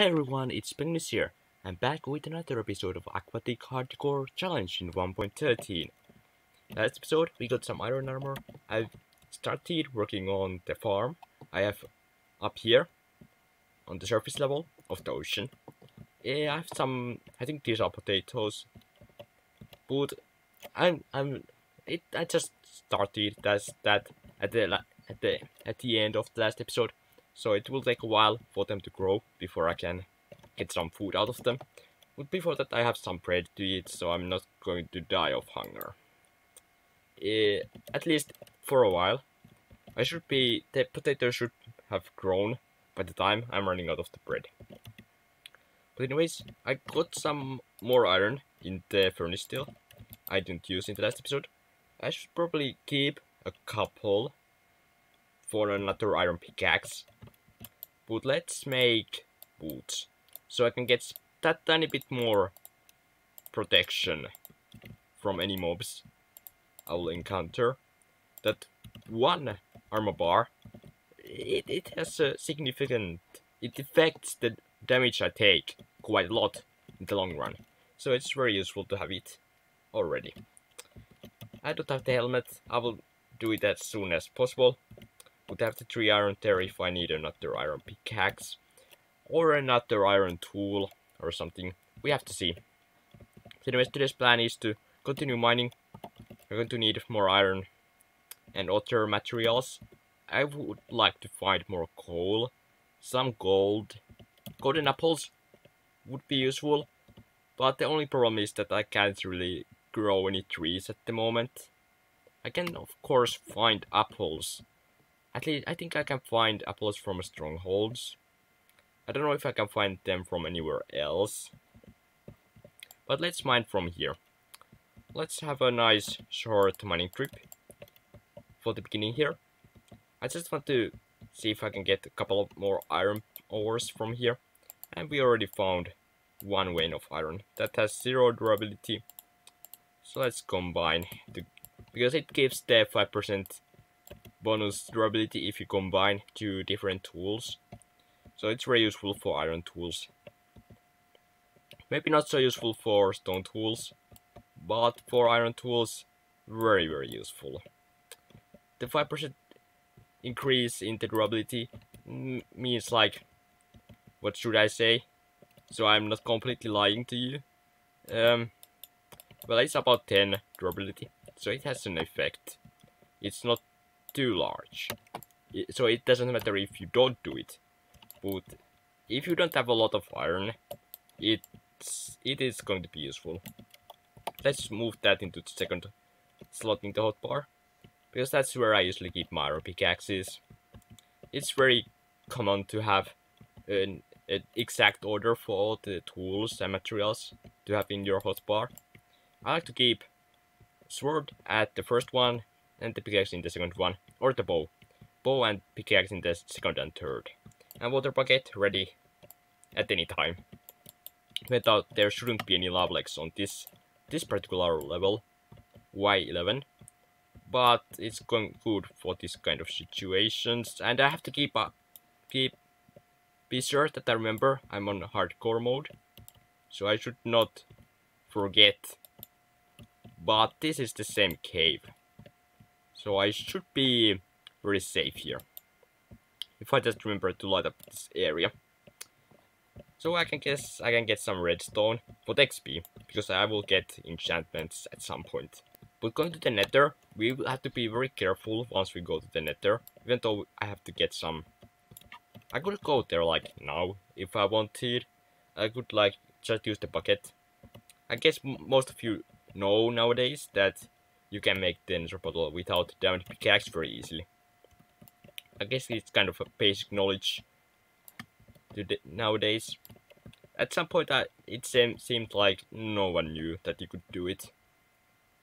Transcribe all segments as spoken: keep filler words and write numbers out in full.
Hey everyone, it's Penguinish here. I'm back with another episode of Aquatic Hardcore Challenge in one point thirteen. Last episode, we got some iron armor. I've started working on the farm I have up here, on the surface level of the ocean. Yeah, I have some, I think these are potatoes. But I'm, I'm, it, I just started that's, that at the, at the, at the end of the last episode. So it will take a while for them to grow before I can get some food out of them. But before that I have some bread to eat, so I'm not going to die of hunger. Uh, at least for a while. I should be, the potatoes should have grown by the time I'm running out of the bread. But anyways, I got some more iron in the furnace still. I didn't use in the last episode. I should probably keep a couple for another iron pickaxe. But let's make boots, so I can get that tiny bit more protection from any mobs I will encounter. That one armor bar, it, it has a significant, it affects the damage I take quite a lot in the long run. So it's very useful to have it already. I don't have the helmet, I will do it as soon as possible. Would have the three iron there if I need another iron pickaxe or another iron tool or something. We have to see. So anyways, today's plan is to continue mining. We're going to need more iron and other materials. I would like to find more coal, some gold. Golden apples would be useful, but the only problem is that I can't really grow any trees at the moment. I can of course find apples. At least I think I can find apples from strongholds. I don't know if I can find them from anywhere else. But let's mine from here. Let's have a nice short mining trip for the beginning here. I just want to see if I can get a couple of more iron ores from here. And we already found one vein of iron that has zero durability. So let's combine the, because it gives the five percent bonus durability if you combine two different tools, so it's very useful for iron tools. Maybe not so useful for stone tools, but for iron tools very very useful. The five percent increase in the durability means, like, what should I say, so I'm not completely lying to you. Um, well, it's about ten durability, so it has an effect. It's not too large, so it doesn't matter if you don't do it, but if you don't have a lot of iron, it's, it is going to be useful. Let's move that into the second slot in the hotbar, because that's where I usually keep my iron pickaxes. It's very common to have an, an exact order for all the tools and materials to have in your hotbar. I like to keep sword at the first one, and the pickaxe in the second one, or the bow. Bow and pickaxe in the second and third. And water bucket ready at any time. Without, there shouldn't be any lava legs on this this particular level, Y eleven. But it's going good for this kind of situations. And I have to keep up, keep be sure that I remember I'm on hardcore mode, so I should not forget. But this is the same cave, so I should be very safe here, if I just remember to light up this area. So I can guess I can get some redstone for the X P, because I will get enchantments at some point. But going to the nether, we will have to be very careful once we go to the nether, even though I have to get some. I could go there like now, if I wanted. I could like just use the bucket. I guess m most of you know nowadays that you can make the nether portal without diamond pickaxe very easily. I guess it's kind of a basic knowledge today, nowadays. At some point I, it seem, seemed like no one knew that you could do it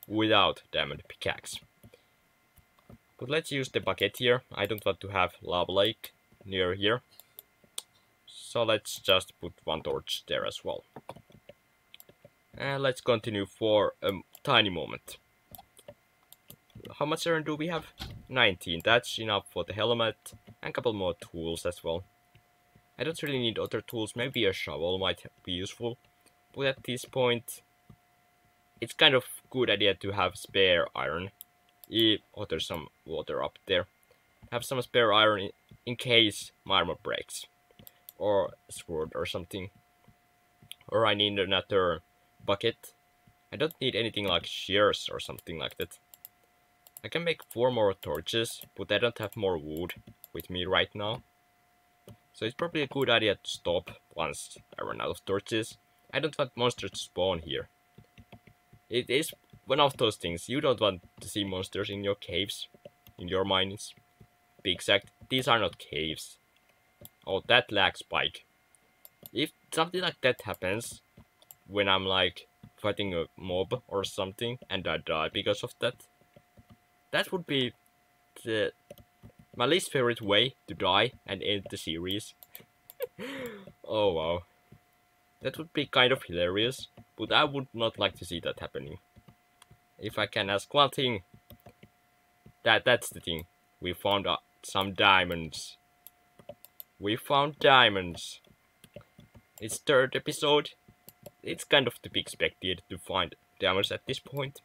without diamond pickaxe. But let's use the bucket here. I don't want to have lava lake near here. So let's just put one torch there as well. And let's continue for a tiny moment. How much iron do we have? nineteen. That's enough for the helmet and a couple more tools as well. I don't really need other tools, maybe a shovel might be useful, but at this point it's kind of good idea to have spare iron. Oh, there's some water up there. Have some spare iron in case my armor breaks, or sword or something, or I need another bucket. I don't need anything like shears or something like that. I can make four more torches, but I don't have more wood with me right now. So it's probably a good idea to stop once I run out of torches. I don't want monsters to spawn here. It is one of those things, you don't want to see monsters in your caves, in your mines. Be exact, these are not caves. Oh, that lag spike. If something like that happens, when I'm like fighting a mob or something and I die because of that, that would be the, my least favorite way to die and end the series. Oh wow. That would be kind of hilarious, but I would not like to see that happening. If I can ask one thing, that that's the thing. We found uh, some diamonds. We found diamonds. It's third episode. It's kind of to be expected to find diamonds at this point.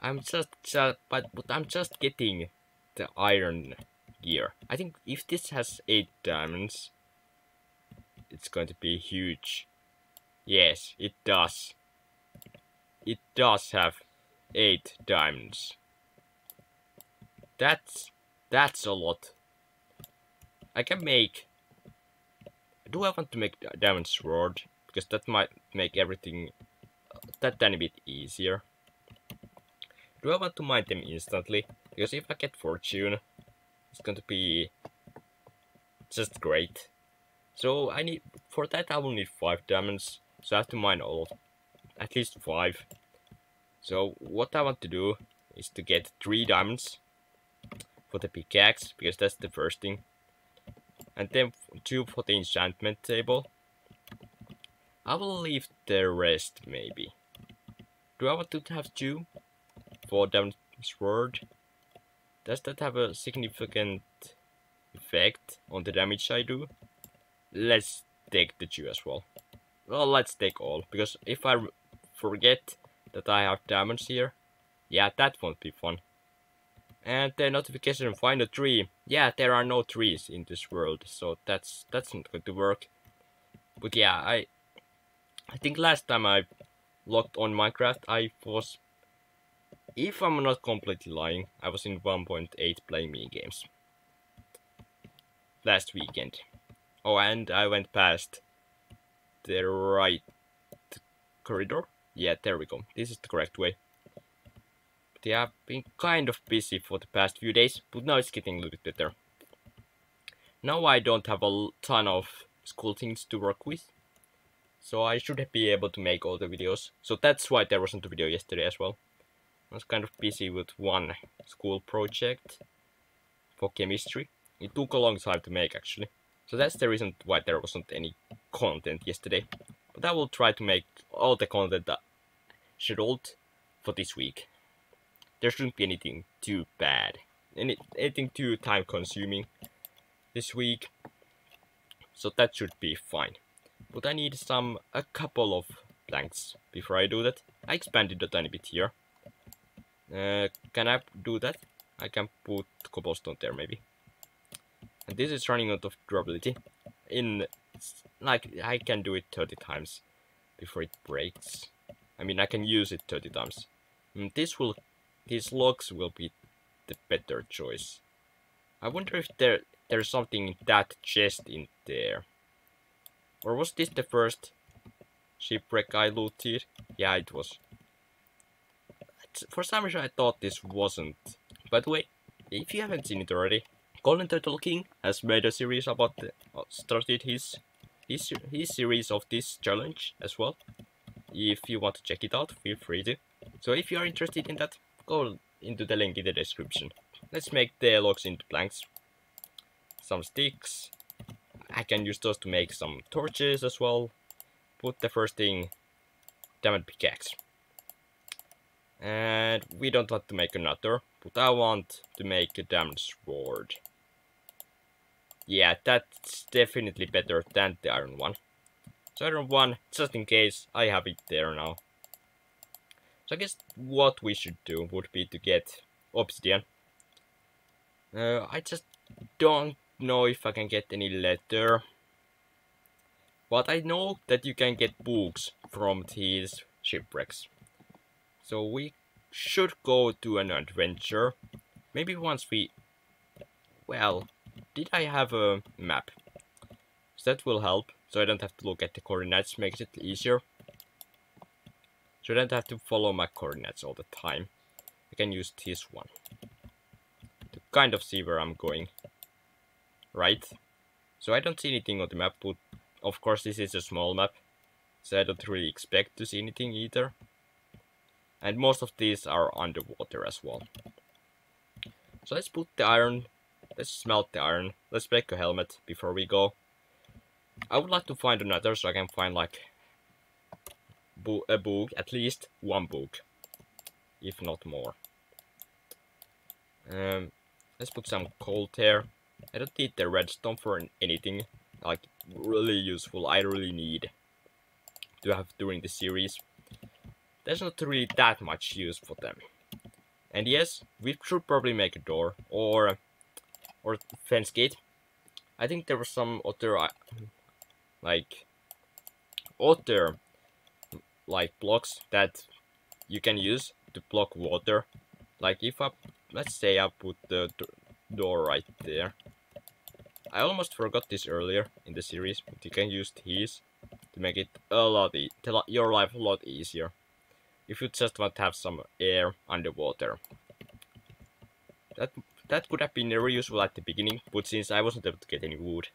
I'm just, just but, but I'm just getting the iron gear. I think if this has eight diamonds, it's going to be huge. Yes, it does. It does have eight diamonds. That's that's a lot. I can make. Do I want to make a diamond sword? Because that might make everything that tiny bit easier. Do I want to mine them instantly? Because if I get fortune, it's going to be just great. So I need, for that I will need five diamonds. So I have to mine all, at least five. So what I want to do is to get three diamonds for the pickaxe, because that's the first thing. And then two for the enchantment table. I will leave the rest maybe. Do I want to have two for diamond sword? Does that have a significant effect on the damage I do? Let's take the two as well. Well, let's take all, because if I forget that I have diamonds here, yeah, that won't be fun. And the notification, find a tree. Yeah, there are no trees in this world, so that's that's not going to work. But yeah, I I think last time I logged on Minecraft, I was, if I'm not completely lying, I was in one point eight playing mini games last weekend. Oh, and I went past the right corridor. Yeah, there we go. This is the correct way. But yeah, I've been kind of busy for the past few days, but now it's getting a little bit better. Now I don't have a ton of school things to work with, so I should be able to make all the videos. So that's why there wasn't a video yesterday as well. I was kind of busy with one school project for chemistry. It took a long time to make actually. So that's the reason why there wasn't any content yesterday. But I will try to make all the content that scheduled for this week. There shouldn't be anything too bad. Any, anything too time consuming this week. So that should be fine. But I need some, a couple of planks before I do that. I expanded a tiny bit here. Uh, can I do that? I can put cobblestone there maybe. And this is running out of durability. In like I can do it thirty times before it breaks. I mean I can use it thirty times. And this will, these logs will be the better choice. I wonder if there there's something in that chest in there. Or was this the first shipwreck I looted? Yeah, it was. For some reason I thought this wasn't. By the way, if you haven't seen it already, Golden Turtle King has made a series about the, uh, started his, his his series of this challenge as well. If you want to check it out, feel free to. So if you are interested in that, go into the link in the description. Let's make the logs into planks. Some sticks. I can use those to make some torches as well. Put the first thing, diamond pickaxe. And we don't want to make another, but I want to make a diamond sword. yeah, that's definitely better than the iron one. So iron one, just in case, I have it there now. So I guess what we should do would be to get obsidian. Uh, I just don't know if I can get any leather. But I know that you can get books from these shipwrecks. So we should go to an adventure. Maybe once we... Well, did I have a map? So that will help. So I don't have to look at the coordinates, makes it easier. So I don't have to follow my coordinates all the time. I can use this one to kind of see where I'm going. Right? So I don't see anything on the map, but of course this is a small map. So I don't really expect to see anything either. And most of these are underwater as well. So let's put the iron, let's smelt the iron, let's make a helmet before we go. I would like to find another so I can find like bo a book, at least one book, if not more. Um, let's put some coal there. I don't need the redstone for anything like really useful, I really need to have during the series. There's not really that much use for them. And yes, we should probably make a door or or fence gate. I think there were some other uh, like other like blocks that you can use to block water. Like if I, let's say I put the door right there. I almost forgot this earlier in the series, but you can use these to make it a lot e to li your life a lot easier. If you just want to have some air underwater. That that could have been very useful at the beginning, but since I wasn't able to get any wood,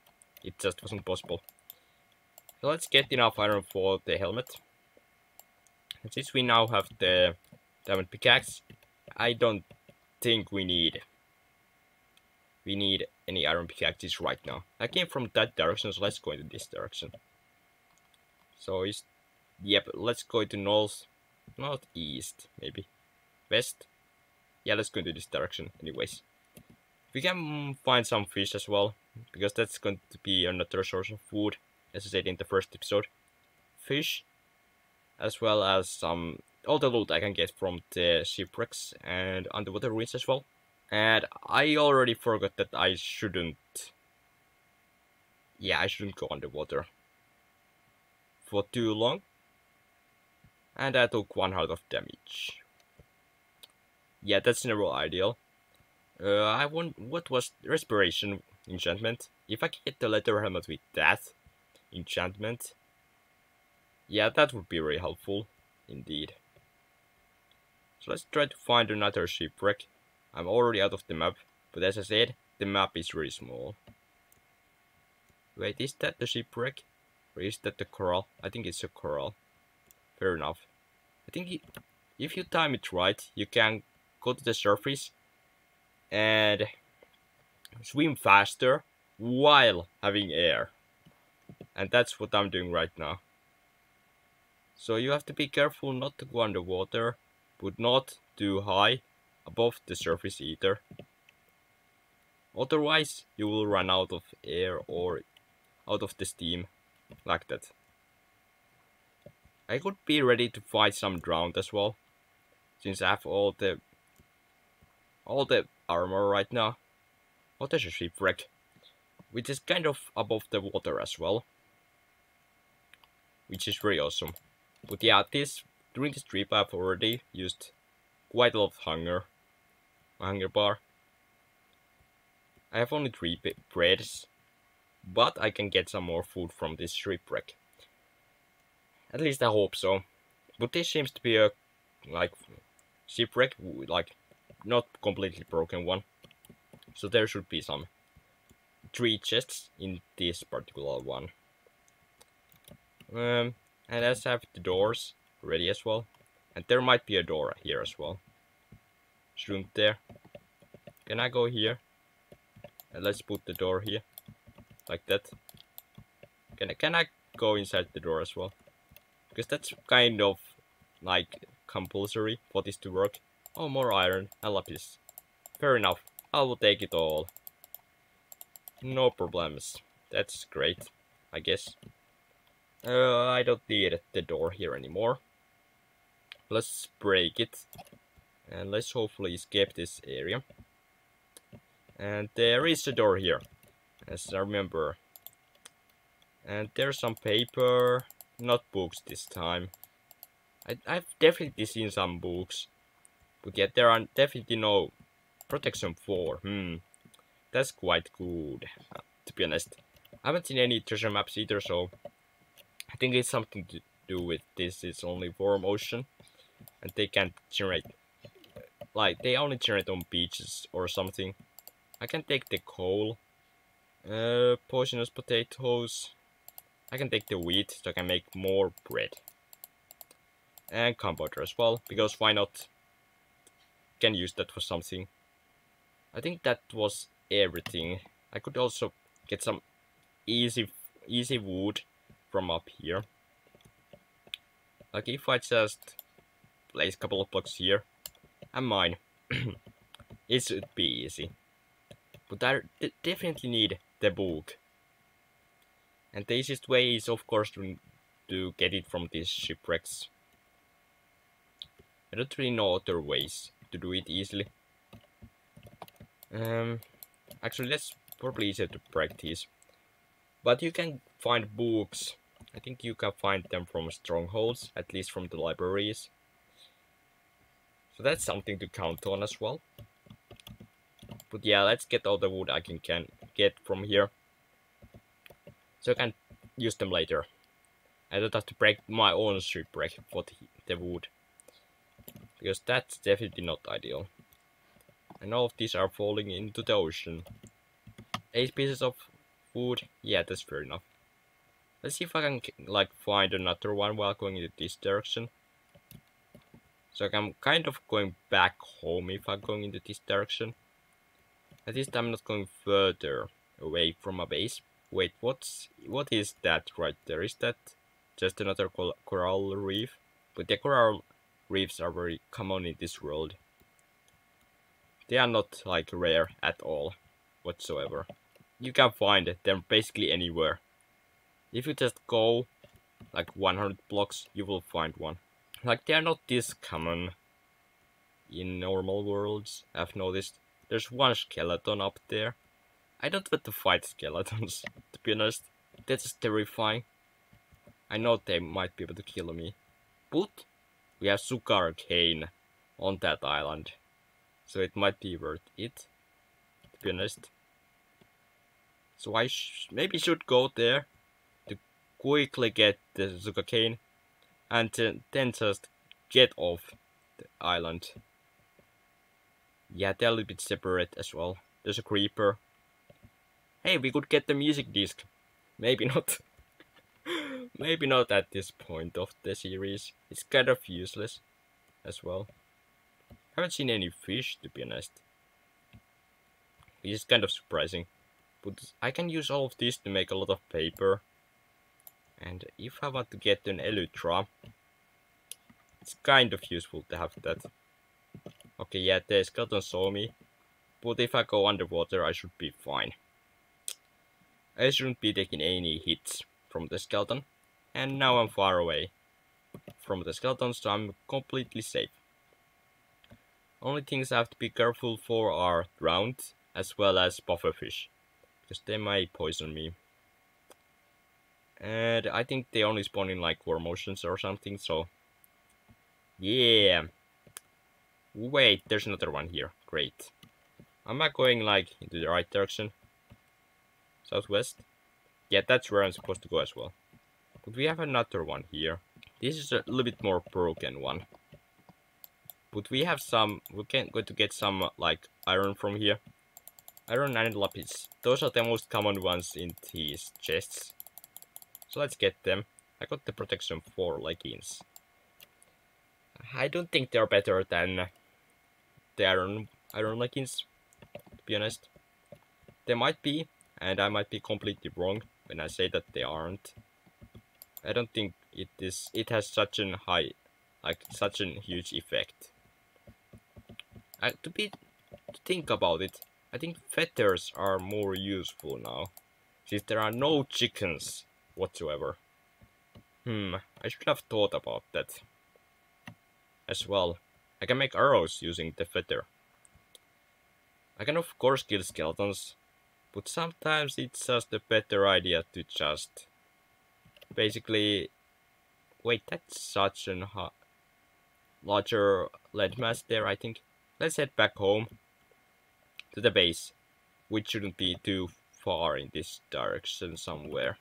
it just wasn't possible. So let's get enough iron for the helmet. And since we now have the diamond pickaxe, I don't think we need we need any iron pickaxes right now. I came from that direction, so let's go into this direction. So it's yep, let's go to north. Not east, maybe. West? Yeah, let's go into this direction anyways. We can find some fish as well, because that's going to be another source of food, as I said in the first episode. Fish, as well as some... all the loot I can get from the shipwrecks and underwater ruins as well. And I already forgot that I shouldn't... Yeah, I shouldn't go underwater for too long. And I took one heart of damage. Yeah, that's never ideal. Uh, I want what was respiration enchantment? If I could get the leather helmet with that enchantment, yeah, that would be very helpful indeed. So let's try to find another shipwreck. I'm already out of the map, but as I said, the map is really small. Wait, is that the shipwreck? Or is that the coral? I think it's a coral. Fair enough. I think it, if you time it right, you can go to the surface and swim faster while having air. And that's what I'm doing right now. So you have to be careful not to go underwater, but not too high above the surface either. Otherwise, you will run out of air or out of the steam like that. I could be ready to fight some drowned as well, since I have all the all the armor right now. Oh, there's a shipwreck, which is kind of above the water as well, which is very awesome. But yeah, this during this trip I've already used quite a lot of hunger, my hunger bar. I have only three breads, but I can get some more food from this shipwreck. At least I hope so. But this seems to be a like shipwreck, like not completely broken one. So there should be some three chests in this particular one. Um, and let's have the doors ready as well. And there might be a door here as well. Shouldn't there? Can I go here? And let's put the door here, like that. Can I can I go inside the door as well? Because that's kind of like compulsory for this to work. Oh, more iron and lapis. Fair enough. I will take it all. no problems. That's great, I guess. Uh, I don't need the door here anymore. Let's break it. And let's hopefully escape this area. And there is the door here, as I remember. And there's some paper, not books this time. I, I've definitely seen some books, but yet there are definitely no protection for. Hmm, that's quite good, uh, to be honest. I haven't seen any treasure maps either, so I think it's something to do with this. It's only warm ocean, and they can't generate, like they only generate on beaches or something. I can take the coal, uh, poisonous potatoes. I can take the wheat, so I can make more bread. And gunpowder as well, because why not? Can use that for something. I think that was everything. I could also get some easy, easy wood from up here. Like if I just place a couple of blocks here and mine, it should be easy. But I definitely need the book. And the easiest way is, of course, to, to get it from these shipwrecks. I don't really know other ways to do it easily. Um, actually, that's probably easier to practice. But you can find books. I think you can find them from strongholds, at least from the libraries. So that's something to count on as well. But yeah, let's get all the wood I can, can get from here. So I can use them later. I don't have to break my own shipwreck for the wood. Because that's definitely not ideal. And all of these are falling into the ocean. Eight pieces of wood. Yeah, that's fair enough. Let's see if I can like find another one while going in this direction. So I'm kind of going back home if I'm going in this direction. At least I'm not going further away from my base. Wait, what's what is that right there? Is that just another cor coral reef? But the coral reefs are very common in this world. They are not like rare at all, whatsoever. You can find them basically anywhere. If you just go like one hundred blocks, you will find one. Like they are not this common in normal worlds, I've noticed. There's one skeleton up there. I don't want to fight skeletons, to be honest. That's terrifying. I know they might be able to kill me. But we have sugar cane on that island. So it might be worth it, to be honest. So I sh maybe should go there to quickly get the sugar cane. And then just get off the island. Yeah, they're a little bit separate as well. There's a creeper. Hey, we could get the music disc. Maybe not. Maybe not at this point of the series. It's kind of useless as well. Haven't seen any fish, to be honest. It's kind of surprising. But I can use all of this to make a lot of paper. And if I want to get an elytra, it's kind of useful to have that. Okay, yeah, the skeleton saw me, but if I go underwater, I should be fine. I shouldn't be taking any hits from the skeleton, and now I'm far away from the skeleton, so I'm completely safe. Only things I have to be careful for are drowned, as well as pufferfish, because they might poison me. And I think they only spawn in like warm oceans or something, so yeah. Wait, there's another one here. Great. Am I going like into the right direction? Southwest? Yeah, that's where I'm supposed to go as well. But we have another one here. This is a little bit more broken one. But we have some, we can go to get some like iron from here. Iron and lapis. Those are the most common ones in these chests. So let's get them. I got the protection for leggings. I don't think they're better than the iron, iron leggings, to be honest. They might be, and I might be completely wrong when I say that they aren't. I don't think it is. It has such an high, like such a huge effect. I, to be, to think about it, I think feathers are more useful now, since there are no chickens whatsoever. Hmm, I should have thought about that as well. I can make arrows using the feather. I can of course kill skeletons, but sometimes it's just a better idea to just basically... Wait, that's such a larger landmass there, I think. Let's head back home to the base, which shouldn't be too far in this direction somewhere.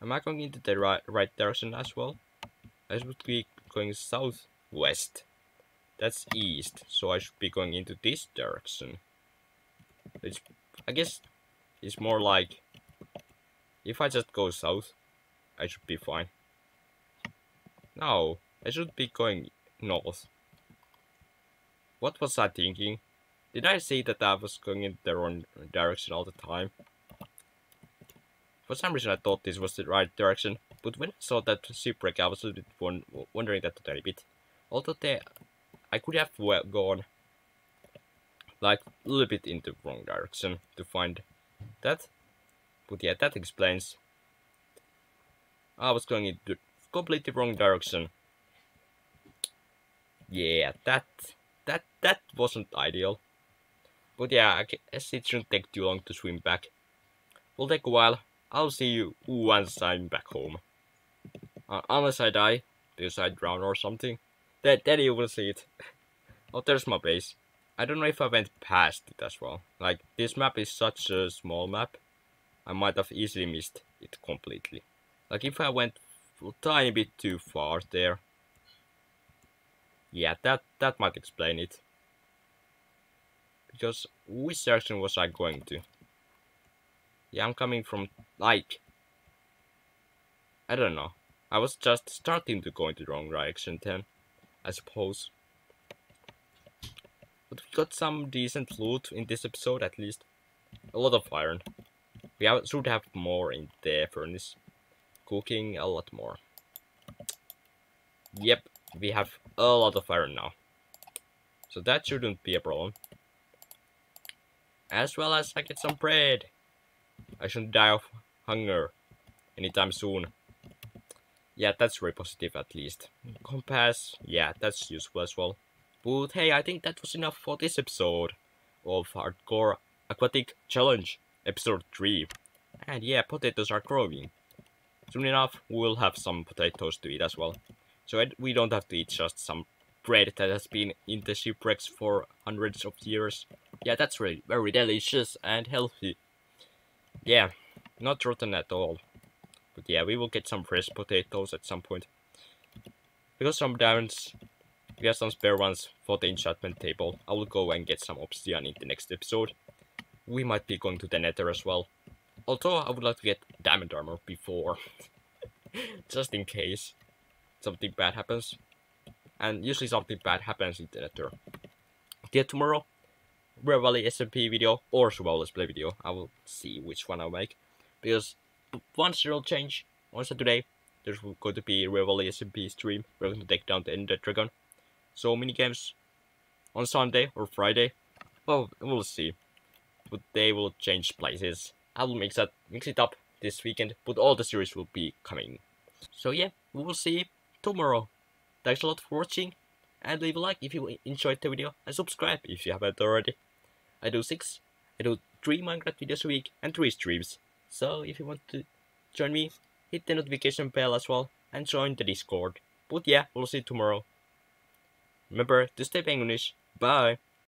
Am I going into the right, right direction as well? I should be going southwest. That's east, so I should be going into this direction. It's, I guess it's more like if I just go south, I should be fine. No, I should be going north. What was I thinking? Did I say that I was going in the wrong direction all the time? For some reason I thought this was the right direction, but when I saw that shipwreck I was a bit wondering that a tiny bit. Although they, I could have gone like a little bit in the wrong direction to find that. But yeah, that explains. I was going in the completely wrong direction. Yeah, that... That that wasn't ideal. But yeah, I guess it shouldn't take too long to swim back. Will take a while. I'll see you once I'm back home. Uh, unless I die, because I drown or something. Then, then you will see it. Oh, there's my base. I don't know if I went past it as well. Like, this map is such a small map. I might have easily missed it completely. Like, if I went a tiny bit too far there. Yeah, that, that might explain it. Because which direction was I going to? Yeah, I'm coming from, like... I don't know. I was just starting to go in the wrong direction then, I suppose. But we got some decent loot in this episode at least. A lot of iron. We have, should have more in the furnace. Cooking a lot more. Yep. We have a lot of iron now, so that shouldn't be a problem. As well as I get some bread. I shouldn't die of hunger anytime soon. Yeah, that's very positive at least. Compass, yeah, that's useful as well. But hey, I think that was enough for this episode of Hardcore Aquatic Challenge, episode three. And yeah, potatoes are growing. Soon enough, we'll have some potatoes to eat as well. So we don't have to eat just some bread that has been in the shipwrecks for hundreds of years. Yeah, that's really very delicious and healthy. Yeah, not rotten at all. But yeah, we will get some fresh potatoes at some point. Because sometimes we have some spare ones for the enchantment table. I will go and get some obsidian in the next episode. We might be going to the nether as well. Although I would like to get diamond armor before. Just in case something bad happens, and usually something bad happens in the nether. Yeah, tomorrow, Reveille S M P video or Survival Let's Play video. I will see which one I make, because once it'll change. On Saturday, there's going to be Reveille S M P stream. We're going to take down the Ender Dragon. So mini games on Sunday or Friday. Well, we'll see, but they will change places. I will mix that mix it up this weekend, but all the series will be coming. So yeah, we will see tomorrow. Thanks a lot for watching, and leave a like if you enjoyed the video, and subscribe if you haven't already. I do six, I do three Minecraft videos a week, and three streams. So if you want to join me, hit the notification bell as well, and join the Discord. But yeah, we'll see tomorrow. Remember to stay Penguinish. Bye!